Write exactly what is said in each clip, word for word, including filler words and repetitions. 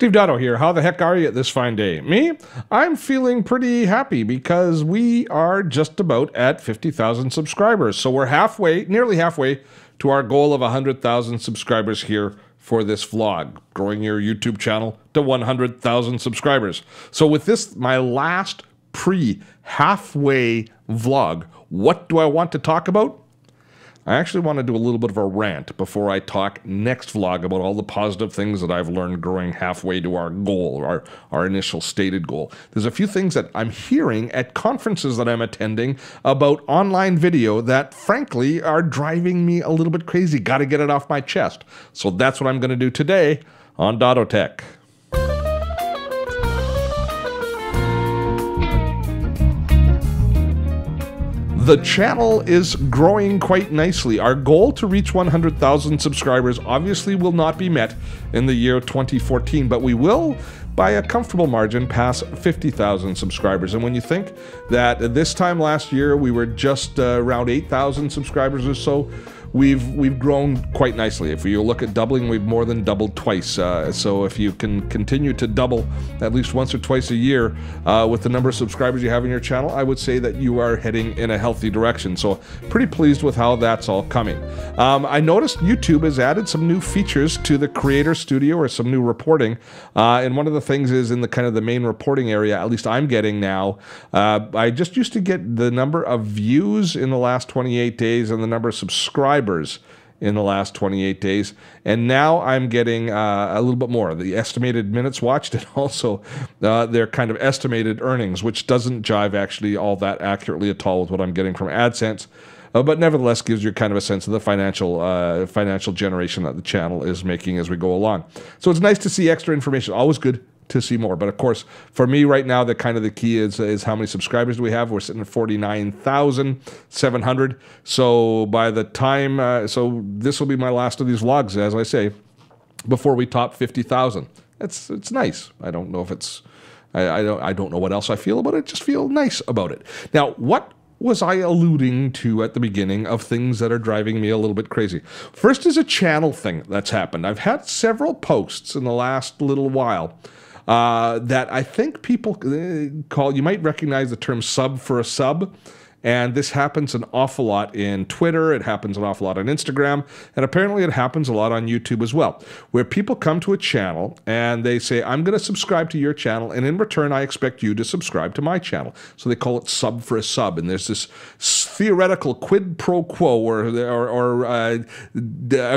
Steve Dotto here. How the heck are you this fine day? Me? I'm feeling pretty happy because we are just about at fifty thousand subscribers. So we're halfway, nearly halfway to our goal of one hundred thousand subscribers here for this vlog, growing your YouTube channel to one hundred thousand subscribers. So with this, my last pre-halfway vlog, what do I want to talk about? I actually want to do a little bit of a rant before I talk next vlog about all the positive things that I've learned growing halfway to our goal, our, our initial stated goal. There's a few things that I'm hearing at conferences that I'm attending about online video that, frankly, are driving me a little bit crazy. Got to get it off my chest. So that's what I'm going to do today on DottoTech. The channel is growing quite nicely. Our goal to reach one hundred thousand subscribers obviously will not be met in the year twenty fourteen, but we will, by a comfortable margin, pass fifty thousand subscribers. And when you think that this time last year we were just uh, around eight thousand subscribers or so, we've we've grown quite nicely. If you look at doubling, we've more than doubled twice. Uh, so if you can continue to double at least once or twice a year uh, with the number of subscribers you have in your channel, I would say that you are heading in a healthy direction. So pretty pleased with how that's all coming. Um, I noticed YouTube has added some new features to the Creator Studio, or some new reporting. Uh, and one of the things is in the kind of the main reporting area, at least I'm getting now, uh, I just used to get the number of views in the last twenty-eight days and the number of subscribers in the last twenty-eight days, and now I'm getting uh, a little bit more. The estimated minutes watched, and also uh, their kind of estimated earnings, which doesn't jive actually all that accurately at all with what I'm getting from Adsense, uh, but nevertheless gives you kind of a sense of the financial uh, financial generation that the channel is making as we go along. So it's nice to see extra information. Always good to see more. But of course, for me right now, the kind of the key is is how many subscribers do we have? We're sitting at forty-nine thousand seven hundred. So by the time, uh, so this will be my last of these vlogs, as I say, before we top fifty thousand. It's it's nice. I don't know if it's, I, I don't I don't know what else I feel about it. I just feel nice about it. Now, what was I alluding to at the beginning of things that are driving me a little bit crazy? First is a channel thing that's happened. I've had several posts in the last little while Uh, that I think people call, you might recognize the term sub for a sub, and this happens an awful lot in Twitter, it happens an awful lot on Instagram, and apparently it happens a lot on YouTube as well, where people come to a channel and they say, I'm going to subscribe to your channel, and in return I expect you to subscribe to my channel. So they call it sub for a sub, and there's this theoretical quid pro quo or, or, or uh,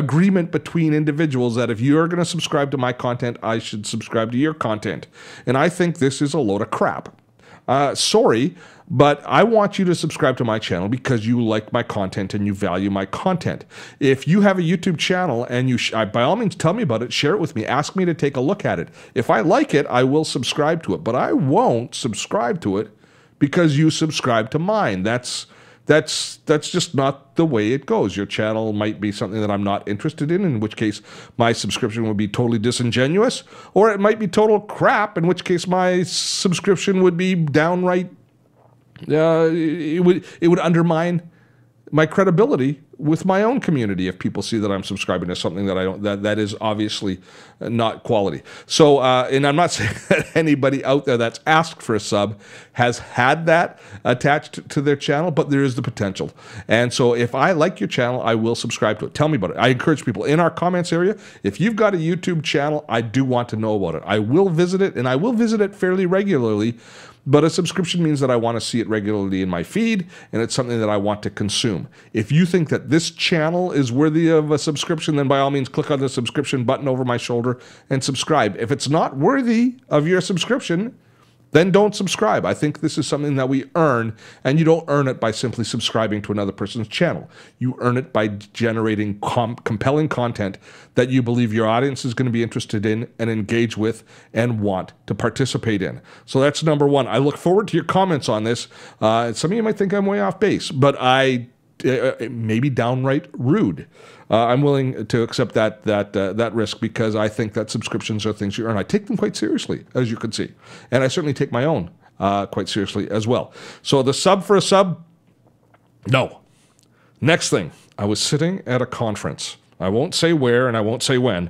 agreement between individuals that if you're going to subscribe to my content, I should subscribe to your content. And I think this is a load of crap. Uh, sorry, but I want you to subscribe to my channel because you like my content and you value my content. If you have a YouTube channel and you, sh by all means, tell me about it, share it with me, ask me to take a look at it. If I like it, I will subscribe to it, but I won't subscribe to it because you subscribe to mine. That's That's that's just not the way it goes. Your channel might be something that I'm not interested in, in which case my subscription would be totally disingenuous, or it might be total crap, in which case my subscription would be downright, uh, it would, it would undermine my credibility with my own community if people see that I'm subscribing to something that I don't, that that is obviously not quality. So, uh, and I'm not saying that anybody out there that's asked for a sub has had that attached to their channel, but there is the potential. And so, if I like your channel, I will subscribe to it. Tell me about it. I encourage people in our comments area, if you've got a YouTube channel, I do want to know about it. I will visit it, and I will visit it fairly regularly. But a subscription means that I want to see it regularly in my feed, and it's something that I want to consume. If you think that this channel is worthy of a subscription, then by all means click on the subscription button over my shoulder and subscribe. If it's not worthy of your subscription, then don't subscribe. I think this is something that we earn, and you don't earn it by simply subscribing to another person's channel. You earn it by generating com compelling content that you believe your audience is going to be interested in and engage with and want to participate in. So that's number one. I look forward to your comments on this. Uh, some of you might think I'm way off base, but I uh, maybe downright rude. Uh, I'm willing to accept that that uh, that risk because I think that subscriptions are things you earn. I take them quite seriously, as you can see, and I certainly take my own uh, quite seriously as well. So the sub for a sub, no. Next thing, I was sitting at a conference. I won't say where and I won't say when,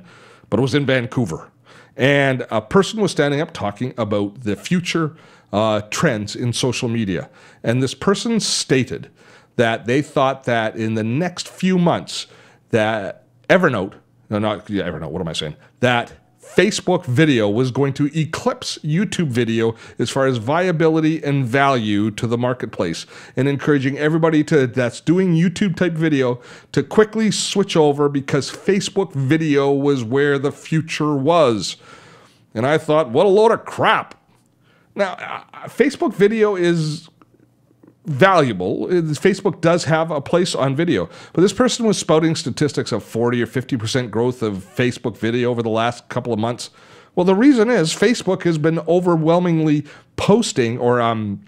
but it was in Vancouver. And a person was standing up talking about the future uh, trends in social media. And this person stated that they thought that in the next few months that Evernote, no, not yeah, Evernote, what am I saying? That Facebook video was going to eclipse YouTube video as far as viability and value to the marketplace, and encouraging everybody to that's doing YouTube type video to quickly switch over because Facebook video was where the future was. And I thought, what a load of crap. Now, uh, Facebook video is valuable. Facebook does have a place on video. But this person was spouting statistics of forty or fifty percent growth of Facebook video over the last couple of months. Well, the reason is Facebook has been overwhelmingly posting or um,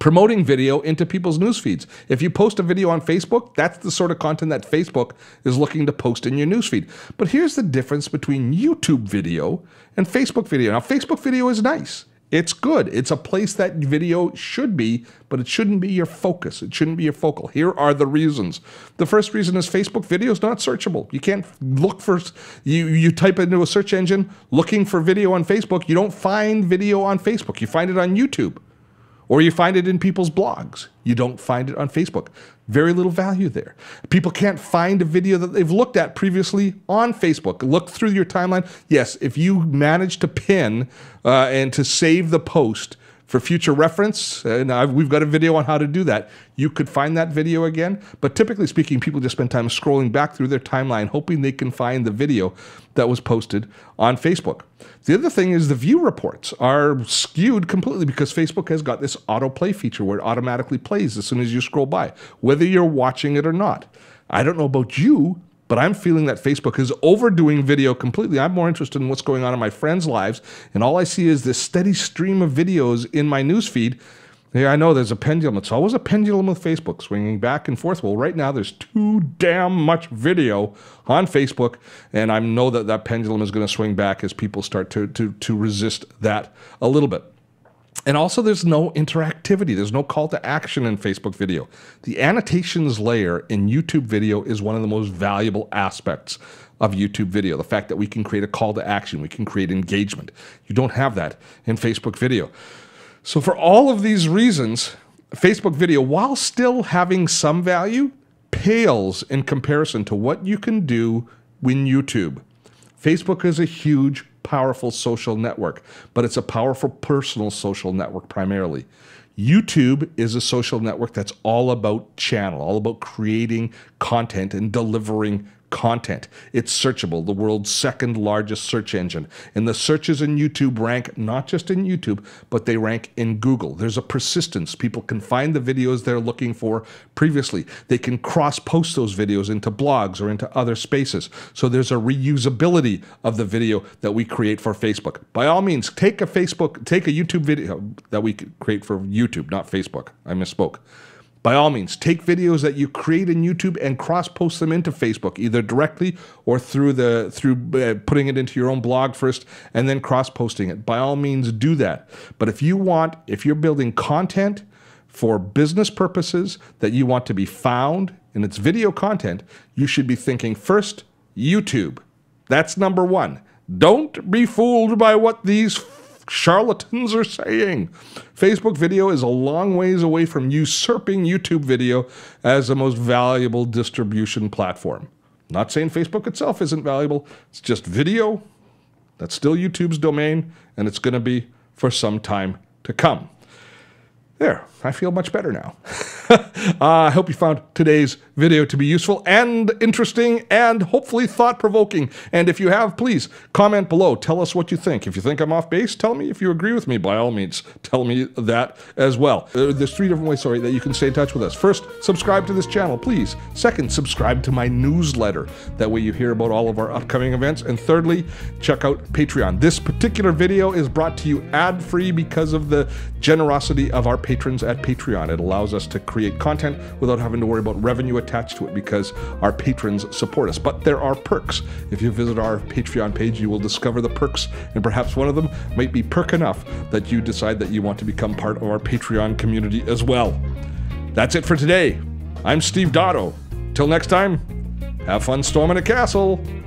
promoting video into people's news feeds. If you post a video on Facebook, that's the sort of content that Facebook is looking to post in your news feed. But here's the difference between YouTube video and Facebook video. Now, Facebook video is nice. It's good. It's a place that video should be, but it shouldn't be your focus. It shouldn't be your focal. Here are the reasons. The first reason is Facebook video is not searchable. You can't look for, you, you type into a search engine looking for video on Facebook. You don't find video on Facebook. You find it on YouTube, or you find it in people's blogs. You don't find it on Facebook. Very little value there. People can't find a video that they've looked at previously on Facebook. Look through your timeline. Yes, if you manage to pin uh, and to save the post for future reference, and I've, we've got a video on how to do that, you could find that video again. But typically speaking, people just spend time scrolling back through their timeline, hoping they can find the video that was posted on Facebook. The other thing is the view reports are skewed completely because Facebook has got this autoplay feature where it automatically plays as soon as you scroll by, whether you're watching it or not. I don't know about you, but I'm feeling that Facebook is overdoing video completely. I'm more interested in what's going on in my friends' lives, and all I see is this steady stream of videos in my newsfeed. Yeah, I know there's a pendulum. It's always a pendulum with Facebook, swinging back and forth. Well, right now there's too damn much video on Facebook, and I know that that pendulum is going to swing back as people start to, to, to resist that a little bit. And also there's no interactivity. There's no call to action in Facebook video. The annotations layer in YouTube video is one of the most valuable aspects of YouTube video. The fact that we can create a call to action. We can create engagement. You don't have that in Facebook video. So for all of these reasons, Facebook video, while still having some value, pales in comparison to what you can do with YouTube. Facebook is a huge, powerful social network, but it's a powerful personal social network primarily. YouTube is a social network that's all about channel, all about creating content and delivering content. It's searchable, the world's second largest search engine. And the searches in YouTube rank not just in YouTube, but they rank in Google. There's a persistence. People can find the videos they're looking for previously. They can cross-post those videos into blogs or into other spaces. So there's a reusability of the video that we create for Facebook. By all means, take a Facebook, take a YouTube video that we create for YouTube, not Facebook. I misspoke. By all means, take videos that you create in YouTube and cross-post them into Facebook, either directly or through the through uh, putting it into your own blog first and then cross-posting it. By all means, do that. But if you want, if you're building content for business purposes that you want to be found, and it's video content, you should be thinking first, YouTube. That's number one. Don't be fooled by what these charlatans are saying. Facebook video is a long ways away from usurping YouTube video as the most valuable distribution platform. Not saying Facebook itself isn't valuable. It's just video. That's still YouTube's domain, and it's going to be for some time to come. There, I feel much better now. uh, I hope you found today's video to be useful and interesting and hopefully thought-provoking. And if you have, please comment below. Tell us what you think. If you think I'm off base, tell me. If you agree with me, by all means, tell me that as well. Uh, there's three different ways, sorry, that you can stay in touch with us. First, subscribe to this channel, please. Second, subscribe to my newsletter. That way you hear about all of our upcoming events. And thirdly, check out Patreon. This particular video is brought to you ad-free because of the generosity of our patrons at Patreon. It allows us to create content without having to worry about revenue attached to it because our patrons support us. But there are perks. If you visit our Patreon page, you will discover the perks, and perhaps one of them might be perk enough that you decide that you want to become part of our Patreon community as well. That's it for today. I'm Steve Dotto. Till next time, have fun storming a castle.